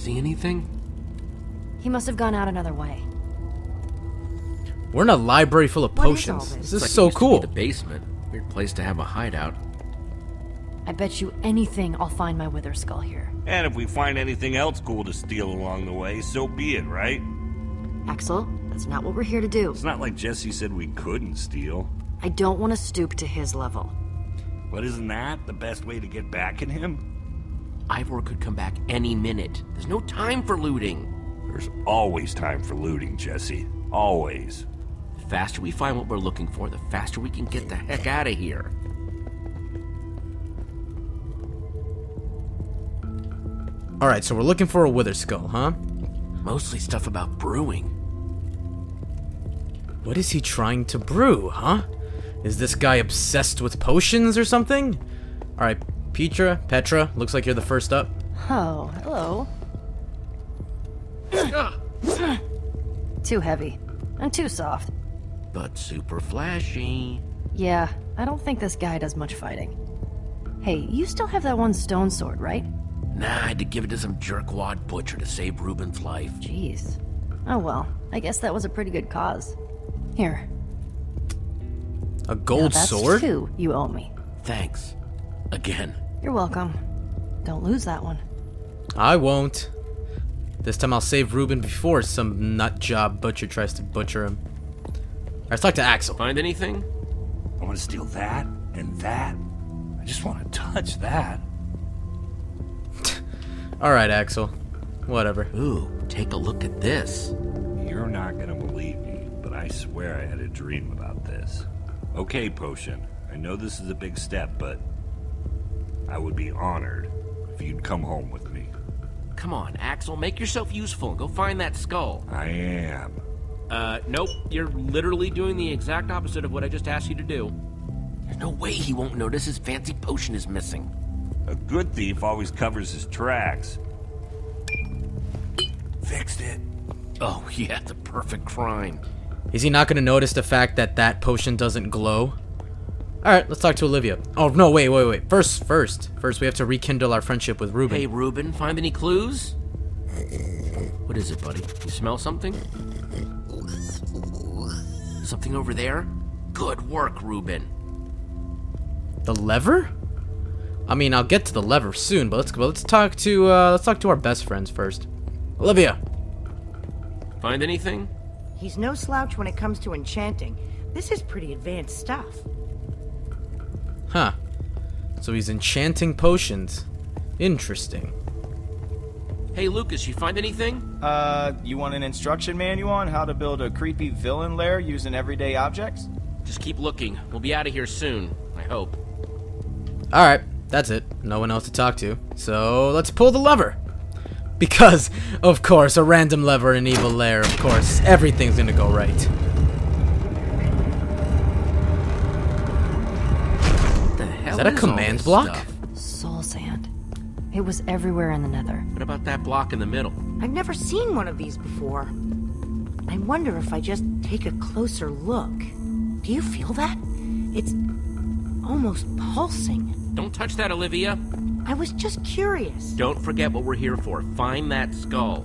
See anything? He must have gone out another way. We're in a library full of potions. This is so cool. The basement. Weird place to have a hideout. I bet you anything I'll find my wither skull here. And if we find anything else cool to steal along the way, so be it, right? Axel, that's not what we're here to do. It's not like Jesse said we couldn't steal. I don't want to stoop to his level. But isn't that the best way to get back at him? Ivor could come back any minute. There's no time for looting. There's always time for looting, Jesse. Always. The faster we find what we're looking for, the faster we can get the heck out of here. Alright, so we're looking for a wither skull, huh? Mostly stuff about brewing. What is he trying to brew, huh? Is this guy obsessed with potions or something? Alright, Petra, looks like you're the first up. Oh, hello. Too heavy and too soft. But super flashy. Yeah, I don't think this guy does much fighting. Hey, you still have that one stone sword, right? Nah, I had to give it to some jerkwad butcher to save Reuben's life. Jeez. Oh well, I guess that was a pretty good cause. Here. A gold sword? That's two you owe me. Thanks. Again. You're welcome. Don't lose that one. I won't. This time I'll save Reuben before some nutjob butcher tries to butcher him. Let's talk to Axel. Find anything? I want to steal that and that. I just want to touch that. Alright, Axel. Whatever. Ooh, take a look at this. You're not going to believe me, but I swear I had a dream about this. Okay, Potion. I know this is a big step, but I would be honored if you'd come home with me. Come on, Axel, make yourself useful and go find that skull. I am. Nope. You're literally doing the exact opposite of what I just asked you to do. There's no way he won't notice his fancy potion is missing. A good thief always covers his tracks. Fixed it. Oh, yeah, the perfect crime. Is he not going to notice the fact that that potion doesn't glow? Alright, let's talk to Olivia. Oh, no, wait. First, we have to rekindle our friendship with Reuben. Hey, Reuben, find any clues? What is it, buddy? You smell something? Something over there? Good work, Reuben. The lever? I mean, I'll get to the lever soon, but let's talk to our best friends first. Olivia! Find anything? He's no slouch when it comes to enchanting. This is pretty advanced stuff. Huh. So he's enchanting potions. Interesting. Hey, Lucas, you find anything? You want an instruction manual on how to build a creepy villain lair using everyday objects? Just keep looking. We'll be out of here soon, I hope. Alright, that's it. No one else to talk to. So, let's pull the lever. Because, of course, a random lever in evil lair, of course. Everything's gonna go right. Is that a command block? Soul sand. It was everywhere in the Nether. What about that block in the middle? I've never seen one of these before. I wonder if I just take a closer look. Do you feel that? It's almost pulsing. Don't touch that, Olivia. I was just curious. Don't forget what we're here for. Find that skull.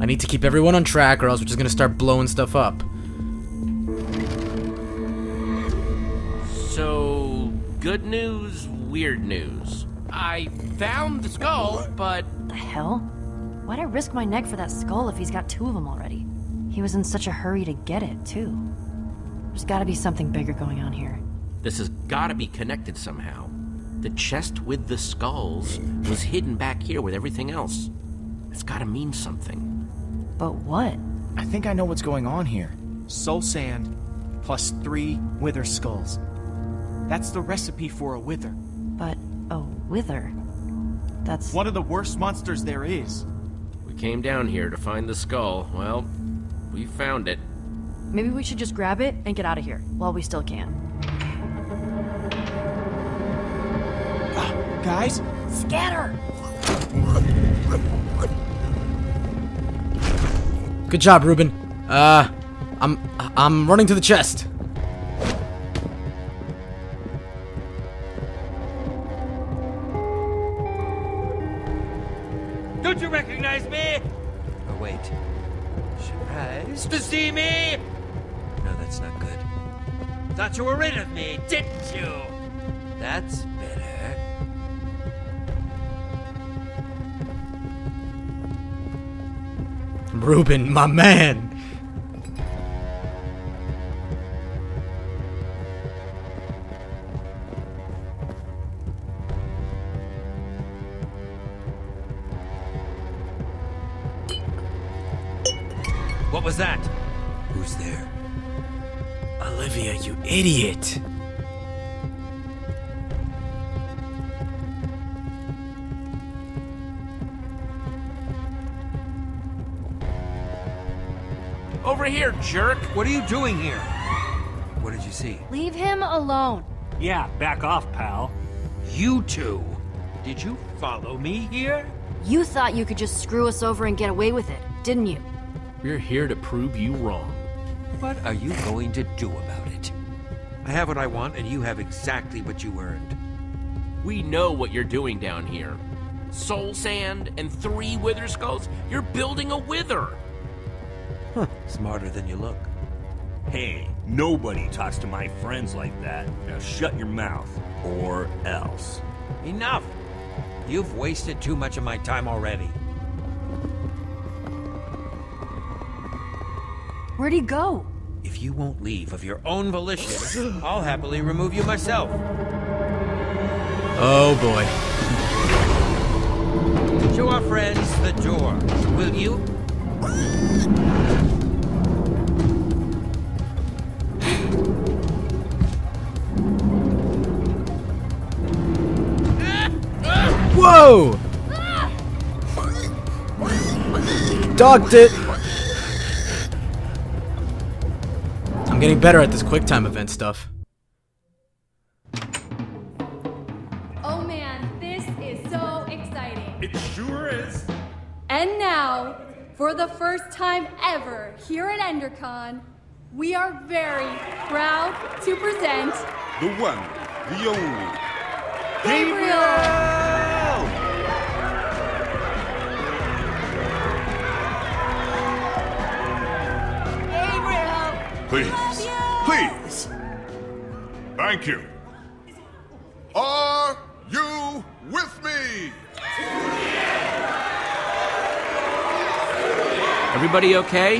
I need to keep everyone on track or else we're just gonna start blowing stuff up. So... good news, weird news. I found the skull, but... the hell? Why'd I risk my neck for that skull if he's got two of them already? He was in such a hurry to get it, too. There's gotta be something bigger going on here. This has gotta be connected somehow. The chest with the skulls was hidden back here with everything else. It's gotta mean something. But what? I think I know what's going on here. Soul sand, plus 3 wither skulls. That's the recipe for a wither. But a wither? That's... one of the worst monsters there is. We came down here to find the skull. Well, we found it. Maybe we should just grab it and get out of here while we still can. Guys? Scatter! Good job, Reuben. I'm running to the chest. Don't you recognize me? Oh, wait. Surprised to see me? No, that's not good. Thought you were rid of me, didn't you? That's better. Reuben, my man! What was that? Who's there? Olivia, you idiot! Over here, jerk! What are you doing here? What did you see? Leave him alone. Yeah, back off, pal. You two! Did you follow me here? You thought you could just screw us over and get away with it, didn't you? We're here to prove you wrong. What are you going to do about it? I have what I want, and you have exactly what you earned. We know what you're doing down here. Soul sand and 3 wither skulls? You're building a wither! Huh, smarter than you look. Hey, nobody talks to my friends like that. Now shut your mouth, or else. Enough! You've wasted too much of my time already. Where'd he go? If you won't leave of your own volition, I'll happily remove you myself. Oh boy. To our friends, the door. Will you? Whoa! Dogged it! I'm getting better at this quick time event stuff. Oh man, this is so exciting. It sure is. And now, for the first time ever here at EnderCon, we are very proud to present the one, the only, Gabriel! Please, please. Thank you. Are you with me? Everybody okay?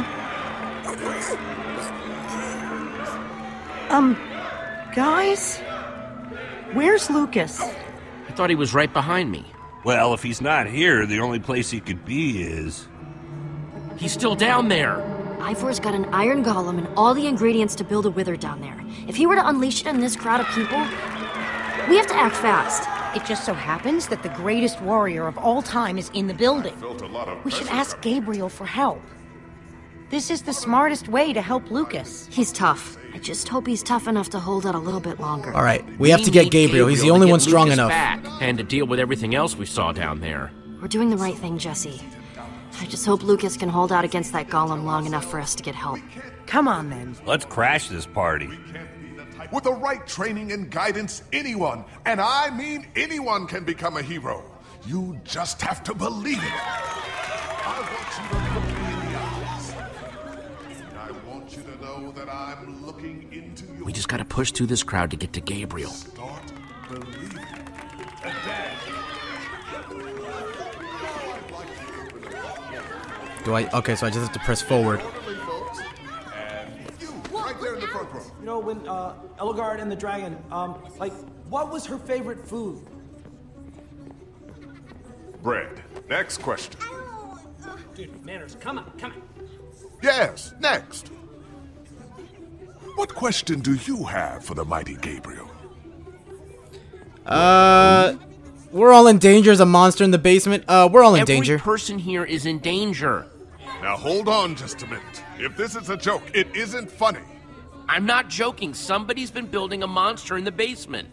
Guys? Where's Lucas? I thought he was right behind me. Well, if he's not here, the only place he could be is... He's still down there. Ivor's got an iron golem and all the ingredients to build a wither down there. If he were to unleash it on this crowd of people, we have to act fast. It just so happens that the greatest warrior of all time is in the building. We should ask Gabriel for help. This is the smartest way to help Lucas. He's tough. I just hope he's tough enough to hold out a little bit longer. All right, we have to get Gabriel. He's the only one strong enough. And to deal with everything else we saw down there. We're doing the right thing, Jesse. I just hope Lucas can hold out against that golem long enough for us to get help. Come on, then. Let's crash this party. With the right training and guidance, anyone, and I mean anyone, can become a hero. You just have to believe it. I want you to look me in the eyes. And I want you to know that I'm looking into you. We just gotta push through this crowd to get to Gabriel. Start believing. Do I? Okay, so I just have to press forward. You know, when Ellegaard and the dragon, like, what was her favorite food? Bread. Next question. Dude, manners, come on, come on. Yes, next. What question do you have for the mighty Gabriel? We're all in danger. There's a monster in the basement. We're all in danger. Every person here is in danger. Now hold on just a minute. If this is a joke, it isn't funny. I'm not joking. Somebody's been building a monster in the basement.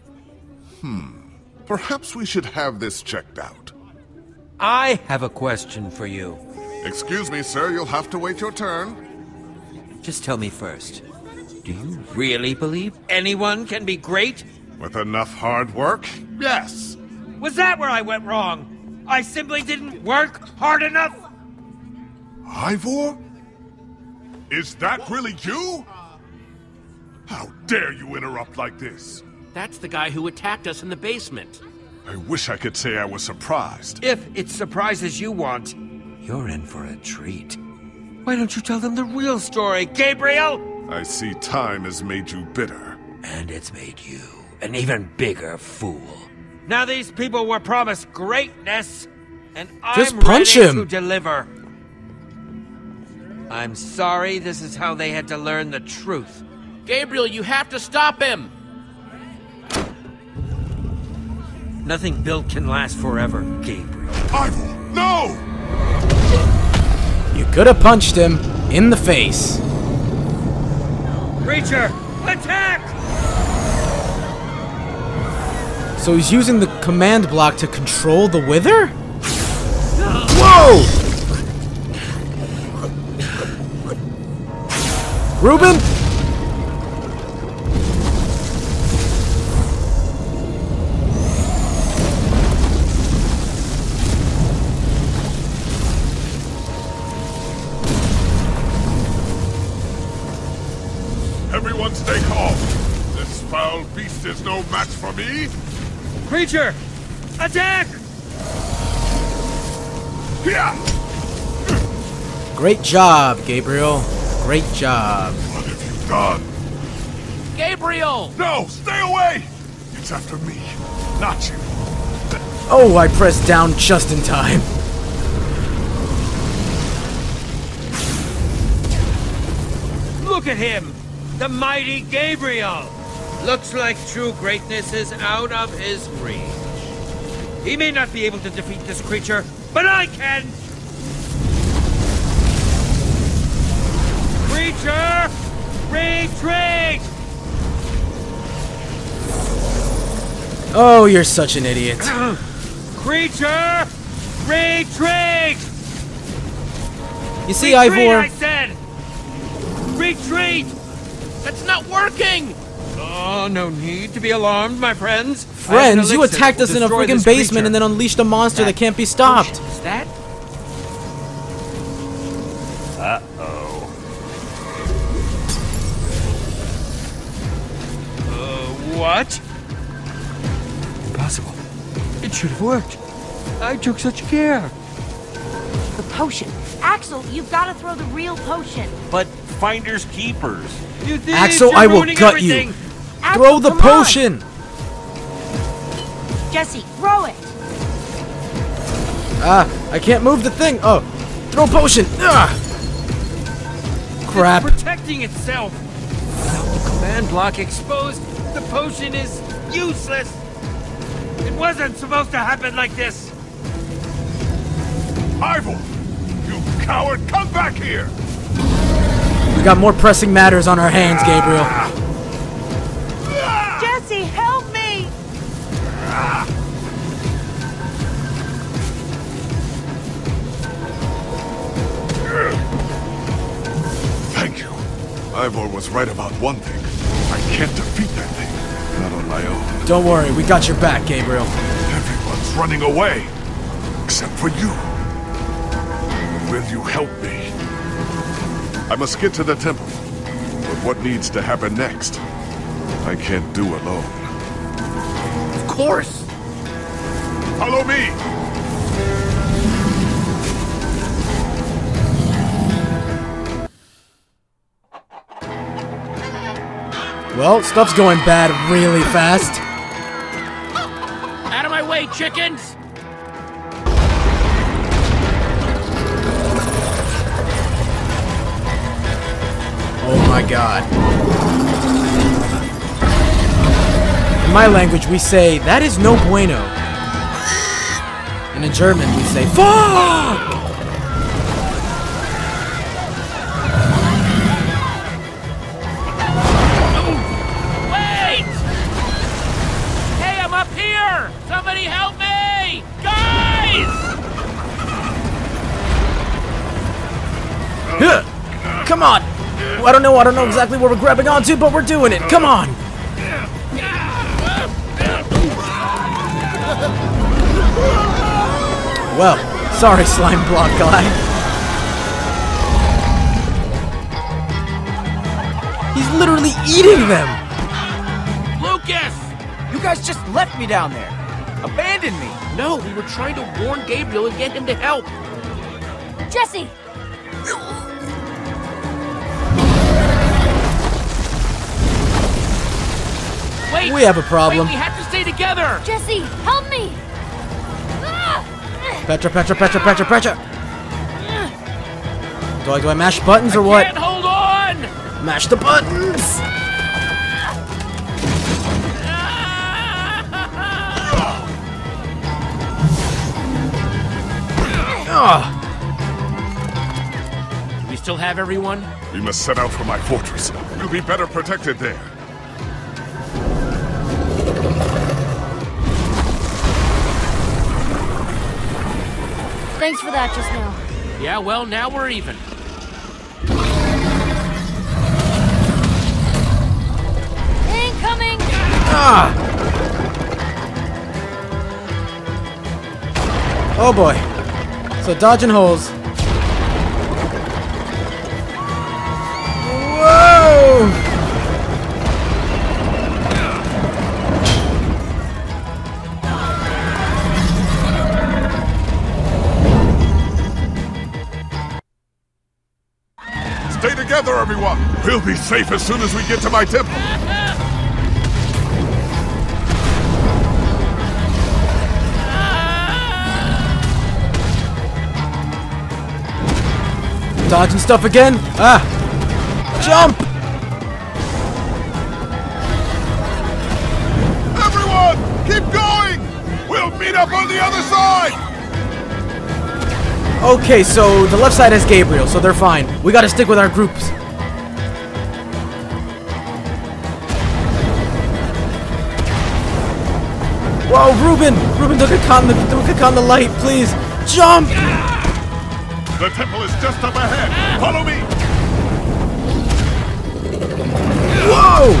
Perhaps we should have this checked out. I have a question for you. Excuse me, sir. You'll have to wait your turn. Just tell me first. Do you really believe anyone can be great? With enough hard work, yes. Was that where I went wrong? I simply didn't work hard enough. Ivor? Is that really you? How dare you interrupt like this? That's the guy who attacked us in the basement. I wish I could say I was surprised. If it's surprises you want, you're in for a treat. Why don't you tell them the real story, Gabriel? I see time has made you bitter. And it's made you an even bigger fool. Now these people were promised greatness, and I'm ready to deliver. I'm sorry, this is how they had to learn the truth. Gabriel, you have to stop him! Nothing built can last forever, Gabriel. Ivor, no! You could have punched him in the face. Creature, attack! So he's using the command block to control the wither? Whoa! Reuben? Everyone stay calm. This foul beast is no match for me. Creature, attack! Great job, Gabriel. Great job. What have you done? Gabriel! No, stay away! It's after me, not you. Oh, I pressed down just in time. Look at him! The mighty Gabriel! Looks like true greatness is out of his reach. He may not be able to defeat this creature, but I can! Creature! Retreat! Oh, you're such an idiot. Creature! Retreat! You see, Ivor... I said! Retreat! That's not working! Oh, no need to be alarmed, my friends. Friends? You attacked us in a freaking basement and then unleashed a monster that can't be stopped. Is that? What? Impossible. It should have worked. I took such care. The potion. Axel, you've got to throw the real potion. But finders keepers. Axel, I will gut you. Throw the potion. Jesse, throw it. Ah, I can't move the thing. Oh, throw potion. Ugh. Crap. It's protecting itself. Without the command block exposed, the potion is useless. It wasn't supposed to happen like this. Ivor, you coward, come back here. We got more pressing matters on our hands, Gabriel. Jesse, help me! Thank you. Ivor was right about one thing. I can't defeat that thing. Not on my own. Don't worry, we got your back, Gabriel. Everyone's running away. Except for you. Will you help me? I must get to the temple, but what needs to happen next, I can't do alone. Of course! Follow me! Well, stuff's going bad really fast. Out of my way, chickens! Oh my god. In my language, we say, that is no bueno. And in German, we say, fuck! Wait! Hey, I'm up here! Somebody help me! Guys! Come on! I don't know exactly what we're grabbing onto, but we're doing it. Come on! Well, sorry, slime block guy. He's literally eating them! Lucas! You guys just left me down there. Abandoned me. No, we were trying to warn Gabriel and get him to help. Jesse! Wait! We have a problem. Wait, we have to stay together! Jesse, help me! Petra, Petra, Petra, Petra, Petra! Do I mash buttons or what? I can't hold on! Mash the buttons! Do we still have everyone? We must set out for my fortress. We'll be better protected there. Thanks for that just now. Yeah, well, now we're even. Incoming! Ah! Oh boy. So dodging holes. Everyone, we'll be safe as soon as we get to my temple. Dodging stuff again. Ah, jump! Everyone, keep going. We'll meet up on the other side. Okay, so the left side has Gabriel, so they're fine. We gotta stick with our groups. Whoa, Reuben! Reuben, look at the light, please! Jump! The temple is just up ahead! Follow me! Whoa!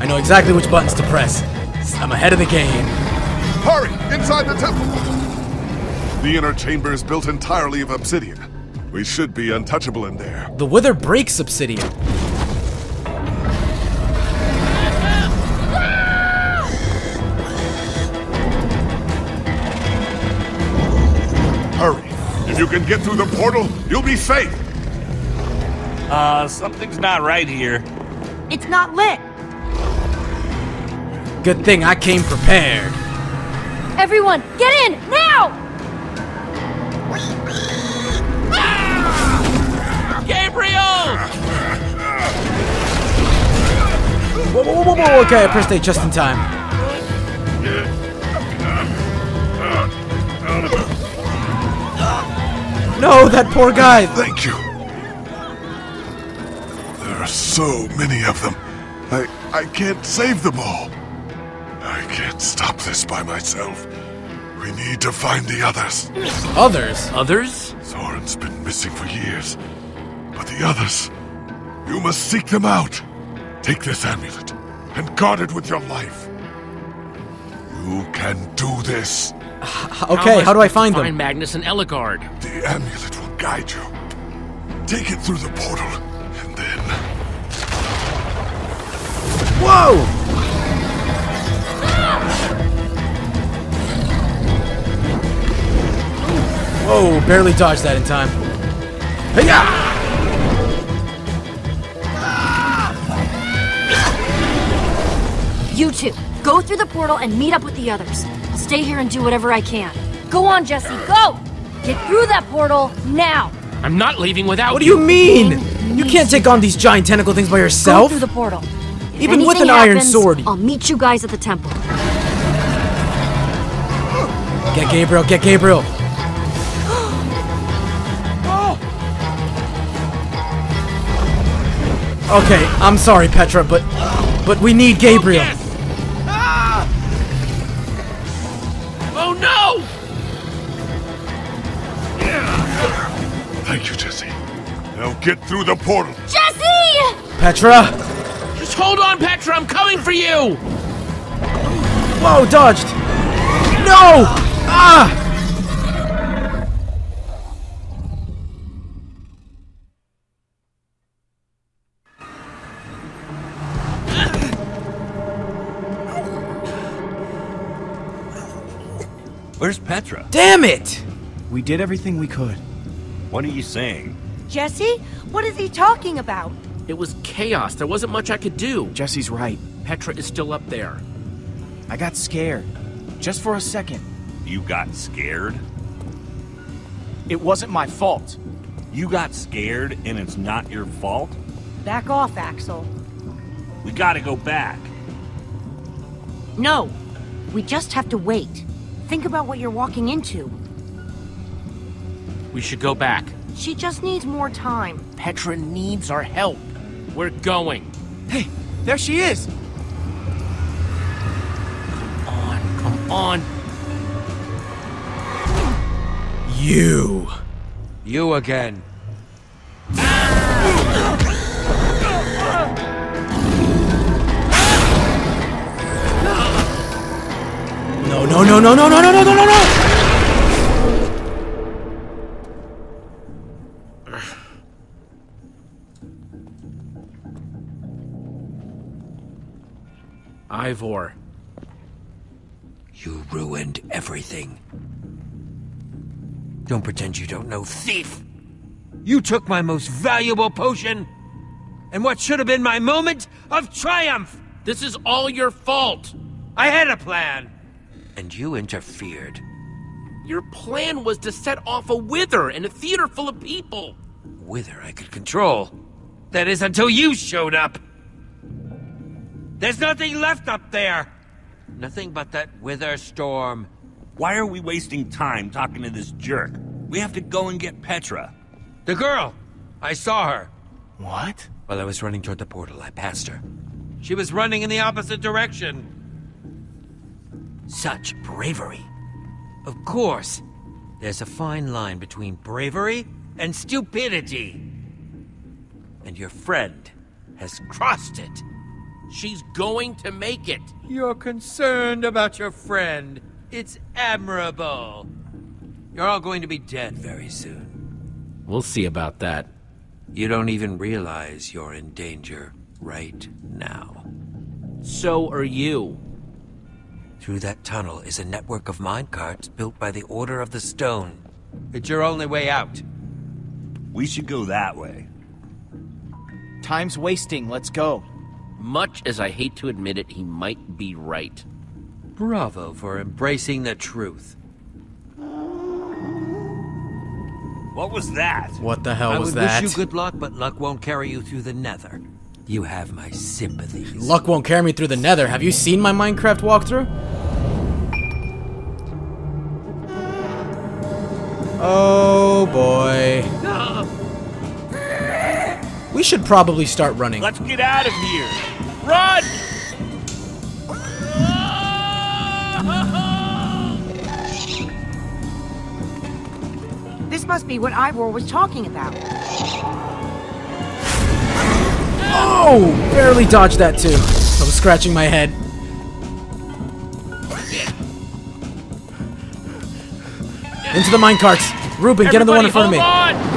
I know exactly which buttons to press. I'm ahead of the game. Hurry! Inside the temple! The inner chamber is built entirely of obsidian. We should be untouchable in there. The wither breaks obsidian. Hurry! If you can get through the portal, you'll be safe! Something's not right here. It's not lit! Good thing I came prepared. Everyone, get in, now! Gabriel! Whoa, okay, I pressed A just in time. No, that poor guy! Thank you. There are so many of them. I can't save them all. I can't stop this by myself. We need to find the others. Others? Others? Zoran's been missing for years. But the others, you must seek them out. Take this amulet and guard it with your life. You can do this. Okay, how do I find them? Find Magnus and Ellegaard. The amulet will guide you. Take it through the portal and then... Whoa! Whoa, barely dodged that in time. Hey-ya! You two, go through the portal and meet up with the others. I'll stay here and do whatever I can. Go on, Jesse, go! Get through that portal, now! I'm not leaving without you! What do you mean? You can't take on these giant tentacle things by yourself! Go through the portal. Even with an iron sword. I'll meet you guys at the temple. Get Gabriel, get Gabriel. Okay, I'm sorry, Petra, but we need Gabriel. Oh no! Thank you, Jesse. Now get through the portal. Jesse! Petra? Just hold on, Petra! I'm coming for you! Whoa, dodged! No! Ah! Where's Petra? Damn it! We did everything we could. What are you saying? Jesse? What is he talking about? It was chaos. There wasn't much I could do. Jesse's right. Petra is still up there. I got scared. Just for a second. You got scared? It wasn't my fault. You got scared and it's not your fault? Back off, Axel. We gotta go back. No. We just have to wait. Think about what you're walking into. We should go back. She just needs more time. Petra needs our help. We're going. Hey, there she is! Come on, come on. You. You again. No! Ivor. You ruined everything. Don't pretend you don't know, thief! You took my most valuable potion, and what should have been my moment of triumph! This is all your fault! I had a plan! And you interfered. Your plan was to set off a wither in a theater full of people. Wither I could control. That is until you showed up. There's nothing left up there. Nothing but that wither storm. Why are we wasting time talking to this jerk? We have to go and get Petra. The girl. I saw her. What? While I was running toward the portal, I passed her. She was running in the opposite direction. Such bravery. Of course, there's a fine line between bravery and stupidity. And your friend has crossed it. She's going to make it. You're concerned about your friend. It's admirable. You're all going to be dead very soon. We'll see about that. You don't even realize you're in danger right now. So are you. Through that tunnel is a network of minecarts built by the Order of the Stone. It's your only way out. We should go that way. Time's wasting, let's go. Much as I hate to admit it, he might be right. Bravo for embracing the truth. What was that? What the hell was that? I would wish you good luck, but luck won't carry you through the nether. You have my sympathies. Luck won't carry me through the nether. Have you seen my Minecraft walkthrough? Oh boy. We should probably start running. Let's get out of here. Run! This must be what Ivor was talking about. Oh! Barely dodged that too. I was scratching my head. Into the minecarts! Ruben, everybody, get in the one in front of me. Hold on.